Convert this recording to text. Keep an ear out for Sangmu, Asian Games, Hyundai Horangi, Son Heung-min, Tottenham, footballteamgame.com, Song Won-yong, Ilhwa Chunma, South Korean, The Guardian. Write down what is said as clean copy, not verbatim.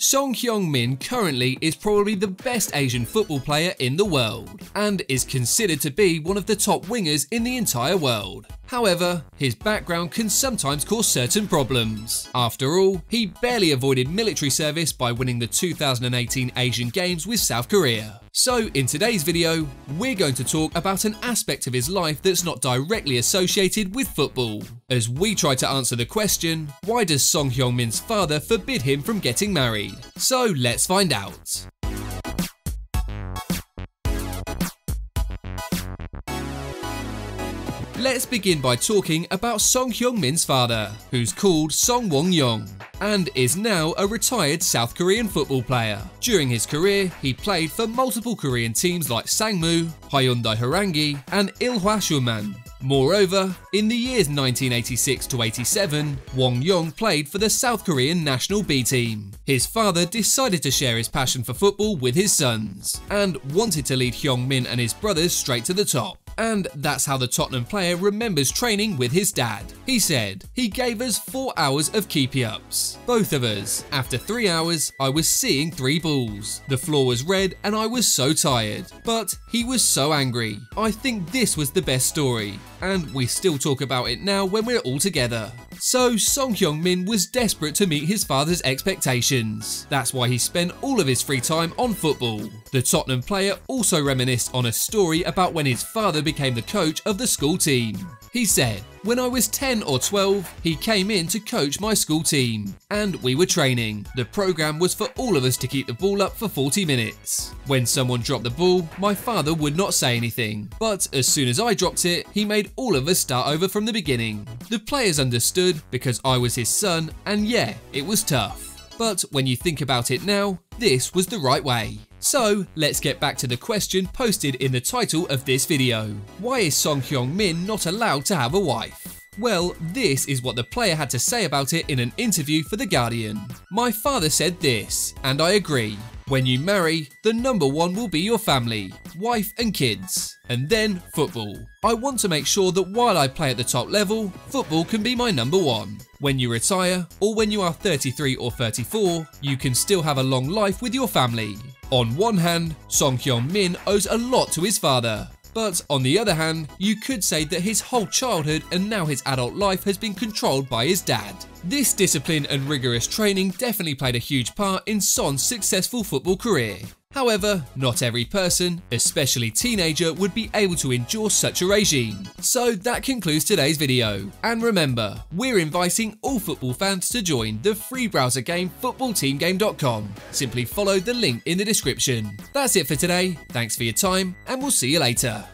Son Heung-min currently is probably the best Asian football player in the world and is considered to be one of the top wingers in the entire world. However, his background can sometimes cause certain problems. After all, he barely avoided military service by winning the 2018 Asian Games with South Korea. So in today's video, we're going to talk about an aspect of his life that's not directly associated with football, as we try to answer the question, why does Son Heung-min's father forbid him from getting married? So let's find out. Let's begin by talking about Son Heung-min's father, who's called Song Won-yong and is now a retired South Korean football player. During his career, he played for multiple Korean teams like Sangmu, Hyundai Horangi and Ilhwa Chunma. Moreover, in the years 1986 to 87, Won-yong played for the South Korean national B team. His father decided to share his passion for football with his sons and wanted to lead Heung-min and his brothers straight to the top. And that's how the Tottenham player remembers training with his dad. He said, "He gave us 4 hours of keepy-ups. Both of us. After 3 hours, I was seeing 3 balls. The floor was red and I was so tired. But he was so angry. I think this was the best story. And we still talk about it now when we're all together." So Son Heung-min was desperate to meet his father's expectations. That's why he spent all of his free time on football. The Tottenham player also reminisced on a story about when his father became the coach of the school team. He said, "When I was 10 or 12, he came in to coach my school team, and we were training. The program was for all of us to keep the ball up for 40 minutes. When someone dropped the ball, my father would not say anything, but as soon as I dropped it, he made all of us start over from the beginning. The players understood because I was his son, and yeah, it was tough. But when you think about it now, this was the right way." So let's get back to the question posted in the title of this video. Why is Son Heung-min not allowed to have a wife? Well, this is what the player had to say about it in an interview for The Guardian. "My father said this, and I agree. When you marry, the #1 will be your family, wife and kids, and then football. I want to make sure that while I play at the top level, football can be my #1. When you retire, or when you are 33 or 34, you can still have a long life with your family." On one hand, Son Heung-min owes a lot to his father. But on the other hand, you could say that his whole childhood and now his adult life has been controlled by his dad. This discipline and rigorous training definitely played a huge part in Son's successful football career. However, not every person, especially teenager, would be able to endure such a regime. So that concludes today's video. And remember, we're inviting all football fans to join the free browser game footballteamgame.com. Simply follow the link in the description. That's it for today. Thanks for your time and we'll see you later.